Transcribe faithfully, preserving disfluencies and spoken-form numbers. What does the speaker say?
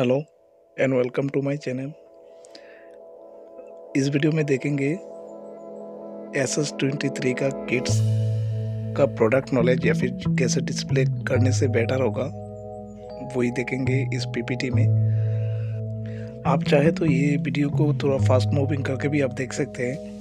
Hello and welcome to my channel. इस video में देखेंगे एस एस ट्वेंटी थ्री का किट्स का प्रोडक्ट नॉलेज या फिर कैसे डिस्प्ले करने से बेटर होगा, वही देखेंगे इस पीपीटी में। आप चाहे तो ये वीडियो को थोड़ा फास्ट मूविंग करके भी आप देख सकते हैं,